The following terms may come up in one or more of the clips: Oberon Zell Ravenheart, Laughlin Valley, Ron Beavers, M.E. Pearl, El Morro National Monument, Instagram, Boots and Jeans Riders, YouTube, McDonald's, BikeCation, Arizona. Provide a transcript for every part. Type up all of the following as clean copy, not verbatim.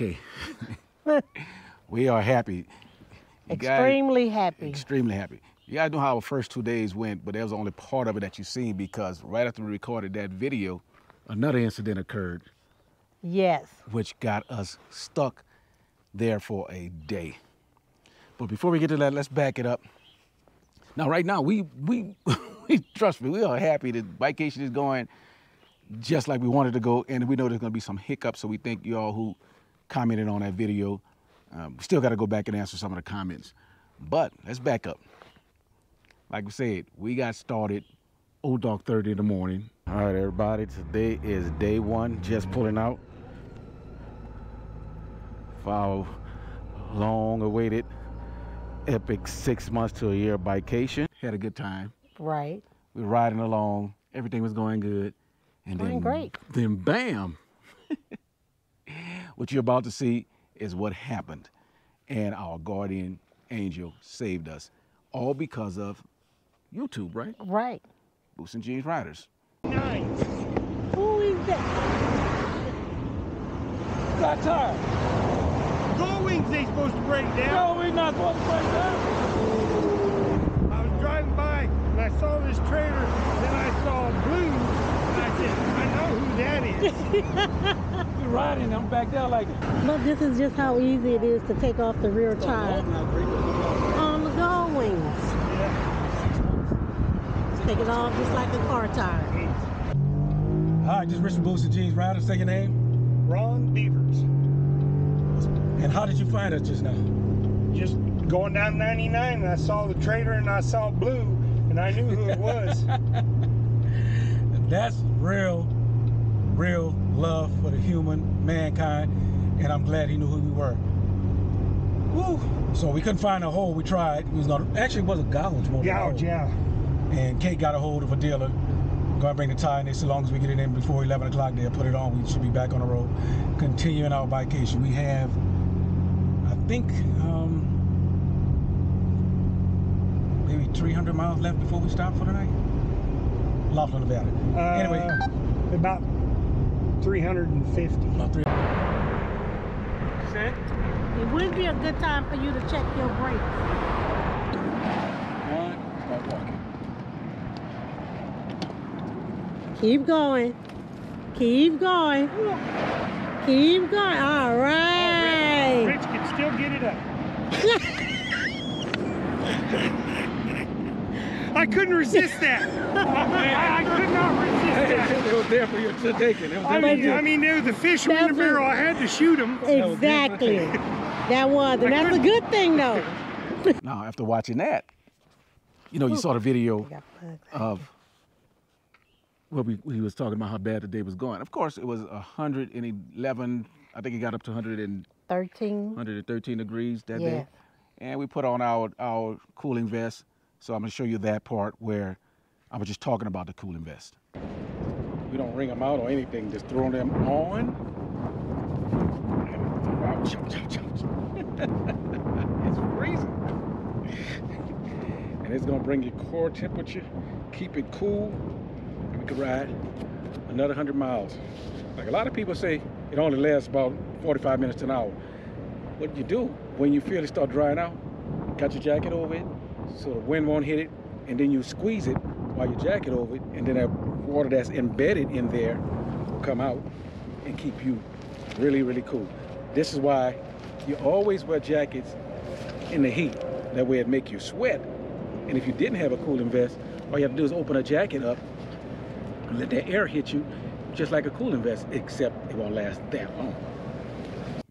Okay. We are happy. Extremely happy. You guys know how our first 2 days went, but that was only part of it that you seen, because right after we recorded that video, another incident occurred. Yes. Which got us stuck there for a day. But before we get to that, let's back it up. Now, right now, we trust me, we are happy that BikeCation is going just like we wanted to go, and we know there's going to be some hiccups, so we thank you all who commented on that video. We still got to go back and answer some of the comments. But let's back up. Like we said, we got started 0:30 in the morning. All right, everybody, today is day one, just pulling out for our long-awaited epic 6 months to a year BikeCation. Had a good time. Right. We were riding along. Everything was going good. And then, great. Then bam, what you're about to see is what happened, and our guardian angel saved us, all because of YouTube, right? Right. Boots and Jeans Riders. Nice. Who is that? That's her. Your wings ain't supposed to break down. No, we're not supposed to break down. I was driving by and I saw this trailer, and then I saw blue, and I said, I know who that is. Riding, I'm back there like it. But this is just how easy it is to take off the rear tire on the gull wings. Yeah. Take it off just like a car tire. Hi, just Richard Boots and Jeans Riders. Say your name. Ron Beavers. And how did you find us just now? Just going down 99, and I saw the trailer, and I saw blue, and I knew who it was. That's real love for the human mankind, and I'm glad he knew who we were. Woo. So we couldn't find a hole. We tried. Actually, it was a gouge. Gouge, yeah. And Kate got a hold of a dealer. We're gonna bring the tire in there, so long as we get it in before 11 o'clock, they'll put it on. We should be back on the road, continuing our vacation. We have, I think, maybe 300 miles left before we stop for the night. Laughlin Valley. Anyway, about 350. It would be a good time for you to check your brakes. Start walking. Keep going. Keep going. Keep going. All right. Rich can still get it up. I couldn't resist that. I could not resist that. They were there for you to take it. I mean, there was the fish were in the barrel. I had to shoot them. Exactly. That was, and that's a good thing, though. Now, after watching that, you know, you saw the video of what he was talking about, how bad the day was going. Of course, it was 111. I think it got up to 113 degrees that day. And we put on our cooling vest. So I'm going to show you that part where I was just talking about the cooling vest. We don't wring them out or anything, just throw them on. It's freezing. And it's gonna bring your core temperature, keep it cool, and we can ride another 100 miles. Like a lot of people say, it only lasts about 45 minutes to an hour. What you do when you feel it start drying out, got your jacket over it so the wind won't hit it, and then you squeeze it while your jacket over it, and then that water that's embedded in there will come out and keep you really, really cool. This is why you always wear jackets in the heat. That way it make you sweat. And if you didn't have a cooling vest, all you have to do is open a jacket up and let that air hit you, just like a cooling vest, except it won't last that long.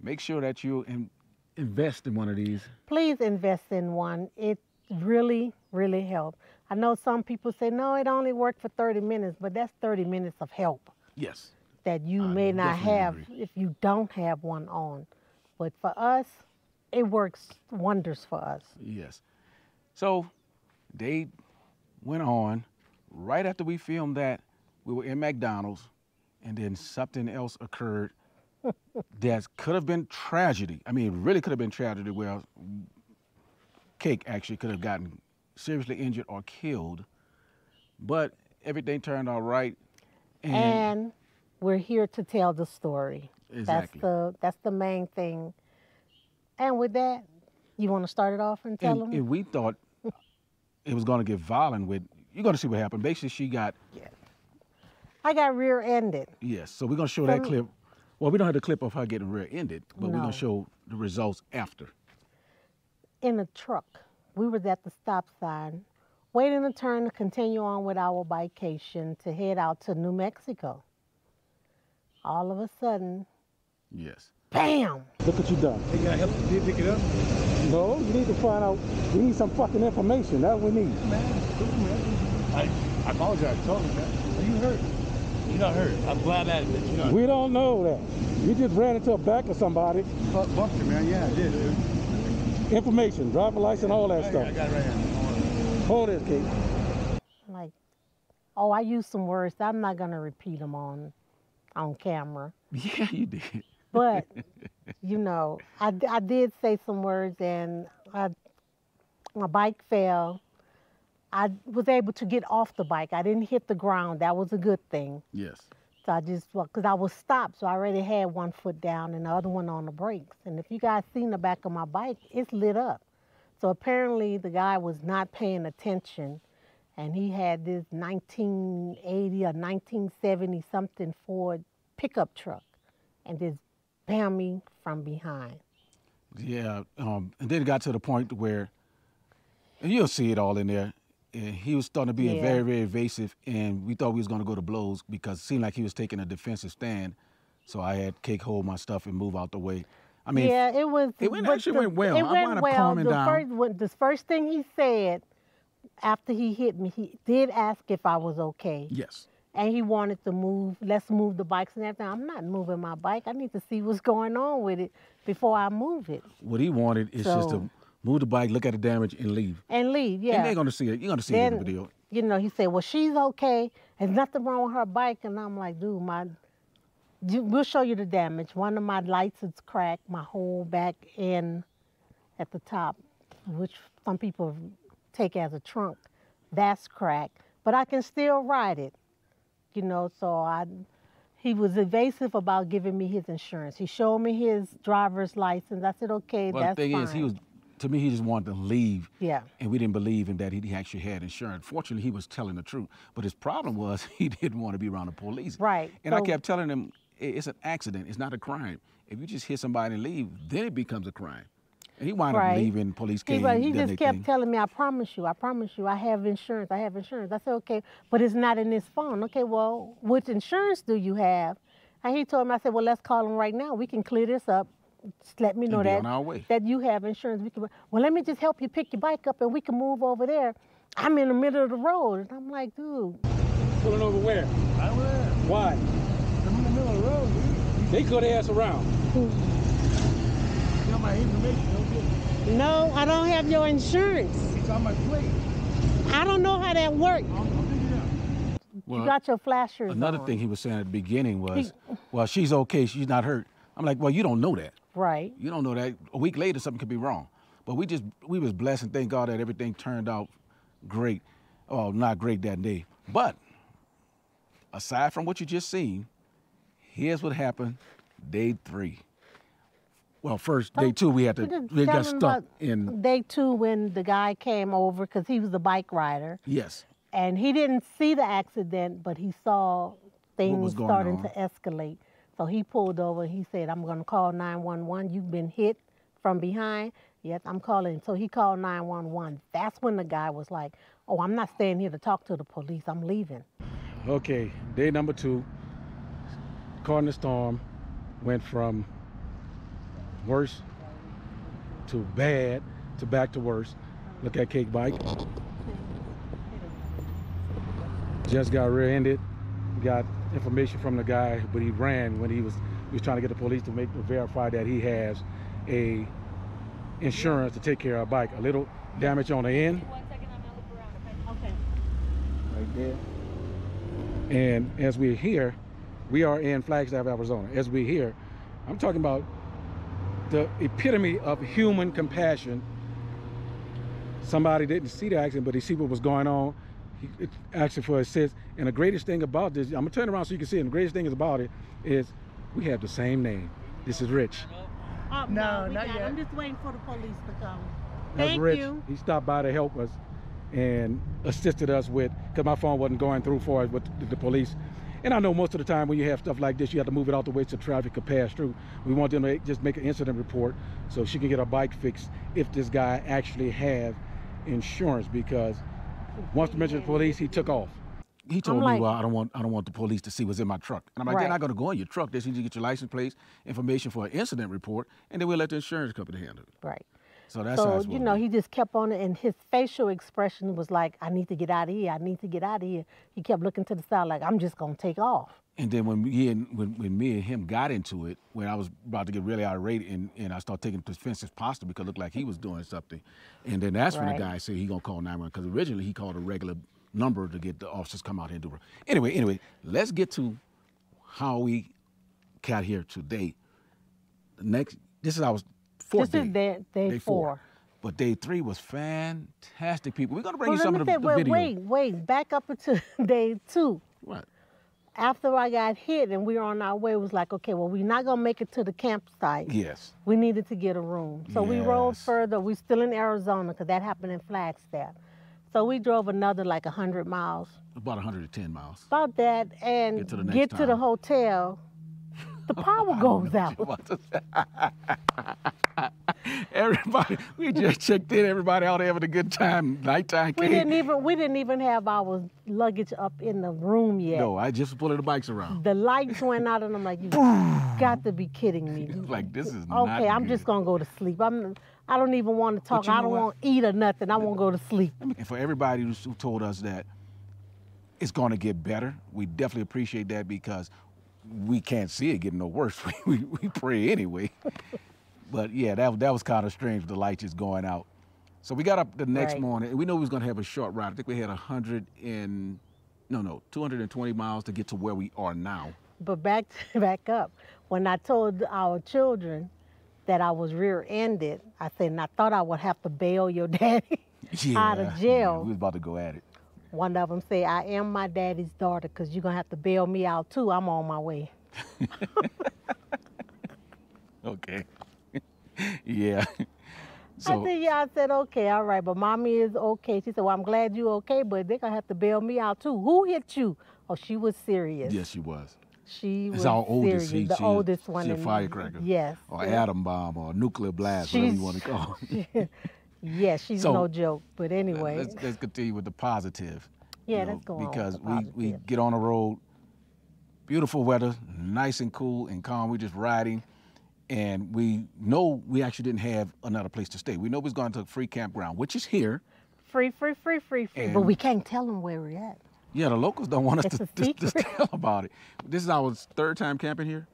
Make sure that you invest in one of these. Please invest in one. It really, really helps. I know some people say, no, it only worked for 30 minutes, but that's 30 minutes of help. Yes. That you may not have if you don't have one on. But for us, it works wonders for us. Yes. So they went on. Right after we filmed that, we were in McDonald's, and then something else occurred that could have been tragedy. I mean, it really could have been tragedy. Well, Cake actually could have gotten seriously injured or killed, but everything turned out right. And we're here to tell the story. Exactly. That's the main thing. And with that, you want to start it off and tell them? And we thought it was going to get violent with, you're going to see what happened. Basically, she got... Yeah. I got rear-ended. Yes, so we're going to show that clip. Well, we don't have the clip of her getting rear-ended, but we're going to show the results after. In a truck. We was at the stop sign, waiting to turn to continue on with our vacation to head out to New Mexico. All of a sudden... Yes. Bam! Look what you done. Hey, can I help you? Did you pick it up? No, you need to find out. We need some fucking information. That's what we need. Man, cool, man. I apologize. Totally, man. Are you hurt? You're not hurt. I'm glad that you're not hurt. We don't know that. You just ran into the back of somebody. Bumped you, man. Yeah, I did, dude. Information, driver license, all that stuff. I got it right here. Hold this, Kate. Like, oh, I used some words. I'm not going to repeat them on camera. Yeah, you did. But, you know, I did say some words, and my bike fell. I was able to get off the bike. I didn't hit the ground. That was a good thing. Yes. So I just, because I was stopped, so I already had one foot down and the other one on the brakes. And if you guys seen the back of my bike, it's lit up. So apparently the guy was not paying attention, and he had this 1980 or 1970-something Ford pickup truck, and this bam me from behind. Yeah, and then it got to the point where, and you'll see it all in there, and he was starting to be very, very evasive, and we thought we was going to go to blows because it seemed like he was taking a defensive stand, so I had Cake hold my stuff and move out the way. I mean, yeah, it was... It actually went well. It went well. Calming down. The first thing he said after he hit me, he did ask if I was okay. Yes. And he wanted to move, let's move the bikes and everything. I'm not moving my bike. I need to see what's going on with it before I move it. What he wanted is just to move the bike, look at the damage, and leave. And leave, yeah. And they're going to see it. You're going to see it in the video. You know, he said, well, she's okay. There's nothing wrong with her bike. And I'm like, dude, we'll show you the damage. One of my lights is cracked, my whole back end at the top, which some people take as a trunk. That's cracked. But I can still ride it. You know, so he was evasive about giving me his insurance. He showed me his driver's license. I said, okay, well, that's fine. Well, the thing is, to me, he just wanted to leave. Yeah. And we didn't believe him that he actually had insurance. Fortunately, he was telling the truth. But his problem was he didn't want to be around the police. Right. And I kept telling him, it's an accident. It's not a crime. If you just hit somebody and leave, then it becomes a crime. And he wound up leaving, police came. He just kept telling me, I promise you, I have insurance, I have insurance. I said, okay, but it's not in this phone. Okay, well, which insurance do you have? And he told me, I said, well, let's call him right now. We can clear this up. Just let me know that you have insurance. We can, well, let me just help you pick your bike up and we can move over there. I'm in the middle of the road. And I'm like, dude. Pulling over where? I will. Why? I'm in the middle of the road, dude. They could ass around. You know my information. No, I don't have your insurance. It's on my plate. I don't know how that worked. Well, you got your flashers. Another thing he was saying at the beginning was, well, she's okay, she's not hurt. I'm like, well, you don't know that. Right. You don't know that. A week later, something could be wrong. But we was blessed and thank God that everything turned out great. Oh, not great that day. But aside from what you just seen, here's what happened day 3. Well, first, day 2, we got stuck in... Day 2 when the guy came over, because he was a bike rider. Yes. And he didn't see the accident, but he saw things starting to escalate. So he pulled over and he said, I'm going to call 911. You've been hit from behind. Yes, I'm calling. So he called 911. That's when the guy was like, oh, I'm not staying here to talk to the police. I'm leaving. Okay, day number 2, caught in the storm, went from... worse to bad to back to worse. Look at Cake bike. Just got rear-ended. Got information from the guy, but he ran when he was trying to get the police to verify that he has a insurance to take care of a bike. A little damage on the end. 1 second, I'm gonna look around. Okay. Right there. And as we're here, we are in Flagstaff, Arizona. As we're here, I'm talking about the epitome of human compassion. Somebody didn't see the accident, but he see what was going on. He asked for assist. And the greatest thing about this, I'm gonna turn around so you can see it. And the greatest thing about it is We have the same name. This is Rich. No, not yet. I'm just waiting for the police to come. Thank you. He stopped by to help us and assisted us with, because my phone wasn't going through for us with the police. And I know most of the time when you have stuff like this, you have to move it out the way so traffic could pass through. We want them to just make an incident report so she can get her bike fixed if this guy actually have insurance, because once we mentioned the police, he took off. He told me, well, I don't want the police to see what's in my truck. And I'm like, they're not going to go in your truck. They need to get your license plate, information for an incident report, and then we'll let the insurance company handle it. Right. So that's how it's going. You know, he just kept on it, and his facial expression was like, I need to get out of here. I need to get out of here. He kept looking to the side like, I'm just going to take off. And then when me and him got into it, when I was about to get really irate, and I started taking defensive posture because it looked like he was doing something. And then that's when the guy said he going to call 911, because originally he called a regular number to get the officers come out here and do it. Anyway, let's get to how we got here today. This is our fourth day. This is day four. But day three was fantastic, people. We're going to bring you some of the video. Wait, back up until day two. What? After I got hit and we were on our way, it was like, okay, well, we're not going to make it to the campsite. Yes. We needed to get a room. So we rolled further. We're still in Arizona because that happened in Flagstaff. So we drove another like 100 miles. About 110 miles. About that, and get to the hotel. The power goes out. Everybody, we just checked in. Everybody out having a good time. Nighttime came. We didn't even have our luggage up in the room yet. No, I just pulling the bikes around. The lights went out, and I'm like, you got to be kidding me. Like, this is not okay. I'm just gonna go to sleep. I don't even want to talk. I don't want to eat or nothing. I want to go to sleep. And for everybody who told us that it's going to get better, we definitely appreciate that, because we can't see it getting no worse. we pray anyway. But yeah, that was kind of strange, the light just going out. So we got up the next morning, and we know we was going to have a short ride. I think we had 220 miles to get to where we are now. But back up, when I told our children that I was rear-ended, I said, and I thought I would have to bail your daddy out of jail. Yeah, we was about to go at it. One of them said, I am my daddy's daughter, because you're going to have to bail me out too. I'm on my way. Okay. Yeah. So, I said, okay, all right, but mommy is okay. She said, well, I'm glad you're okay, but they're going to have to bail me out too. Who hit you? Oh, she was serious. Yes, she was. She was our oldest. The oldest one. She's a firecracker. Yes. Or atom bomb or nuclear blast, whatever you want to call it. Yeah, she's no joke. But anyway. Let's continue with the positive. Yeah, let's go on. Because we get on the road, beautiful weather, nice and cool and calm. We're just riding. And we know we actually didn't have another place to stay. We know we was going to a free campground, which is here. Free. But we can't tell them where we're at. Yeah, the locals don't want us to tell about it. This is our third time camping here?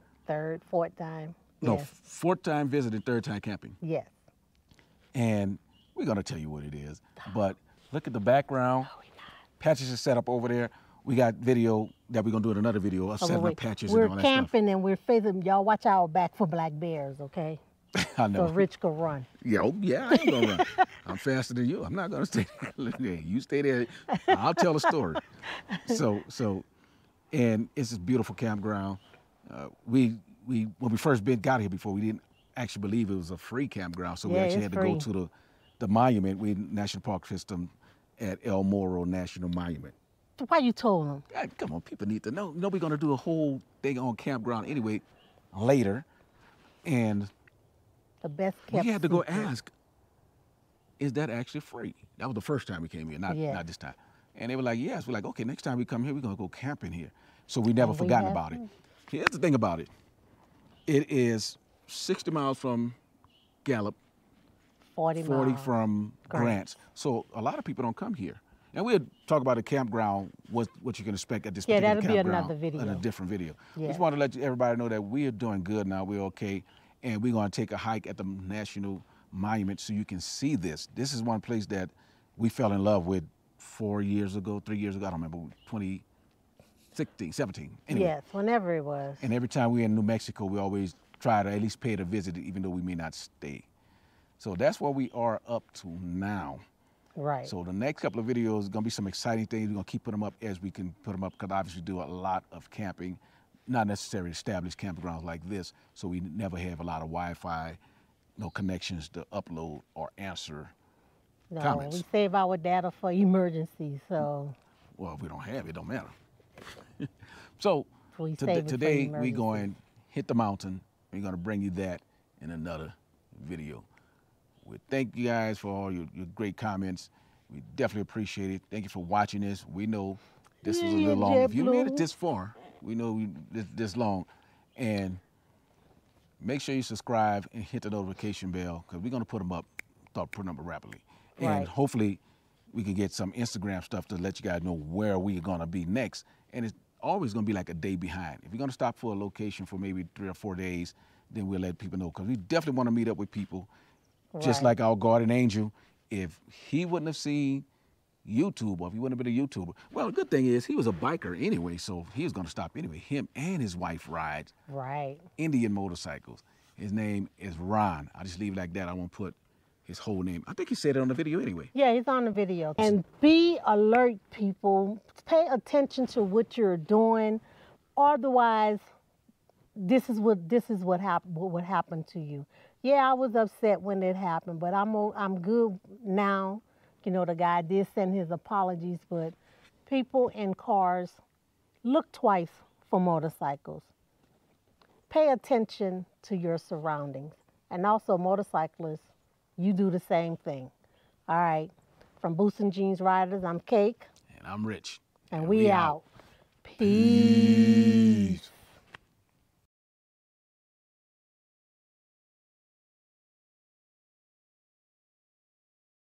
Fourth time. No, yes. Fourth time visiting, third time camping. Yes. And we're going to tell you what it is. But look at the background. No, we're not. Patches are set up over there. We got video that we're going to do in another video of setting up patches and all that stuff. We're camping and we're facing. Y'all watch our back for black bears, okay? I know. So Rich could run. Yeah, I ain't going to run. I'm faster than you. I'm not going to stay there. You stay there. I'll tell the story. And it's this beautiful campground. When we first got here before, we didn't actually believe it was a free campground. So we actually had to go to the monument. We National Park System at El Morro National Monument. Why you told them? God, come on, people need to know. You know we're going to do a whole thing on campground anyway later. And the best kept we had to go ask, is that actually free? That was the first time we came here, not this time. And they were like, yes. We're like, okay, next time we come here, we're going to go camping here. So we never forgotten about it. Here's the thing about it. It is 60 miles from Gallup, 40 from Grants. So a lot of people don't come here. And we'll talk about the campground, what you can expect at this particular campground. Yeah, that'll be another video. And a different video. Yeah. We just want to let everybody know that we are doing good now. We're okay. And we're going to take a hike at the National Monument so you can see this. This is one place that we fell in love with 3 years ago. I don't remember, 2016, 17. Anyway. Yes, whenever it was. And every time we're in New Mexico, we always try to at least pay to visit it, even though we may not stay. So that's what we are up to now. Right. So the next couple of videos is going to be some exciting things. We're going to keep putting them up as we can put them up, because obviously we do a lot of camping. not necessarily established campgrounds like this, so we never have a lot of Wi-Fi, no connections to upload or answer comments. We save our data for emergencies, so. Well, if we don't have it, it don't matter. So today we're going to hit the mountain. We're going to bring you that in another video. We thank you guys for all your great comments. We definitely appreciate it. Thank you for watching this. We know this was a little long. If you made it this far, we know this long. And make sure you subscribe and hit the notification bell, because we're going to put them up, start putting them up rapidly. And hopefully we can get some Instagram stuff to let you guys know where we're going to be next. And it's always going to be like a day behind. If you're going to stop for a location for maybe 3 or 4 days, then we'll let people know, because we definitely want to meet up with people. Right. Just like our guardian angel, if he wouldn't have seen YouTube, or if he wouldn't have been a YouTuber. Well, the good thing is he was a biker anyway, so he was going to stop anyway. Him and his wife rides Indian motorcycles. His name is Ron. I'll just leave it like that. I won't put his whole name. I think he said it on the video anyway. Yeah, he's on the video. And be alert, people. Pay attention to what you're doing. Otherwise, this is what happened to you. Yeah, I was upset when it happened, but I'm good now. You know, the guy did send his apologies, but people in cars, look twice for motorcycles. Pay attention to your surroundings. And also motorcyclists, you do the same thing. All right, from Boots and Jeans Riders, I'm Cake. And I'm Rich. And we out. Peace.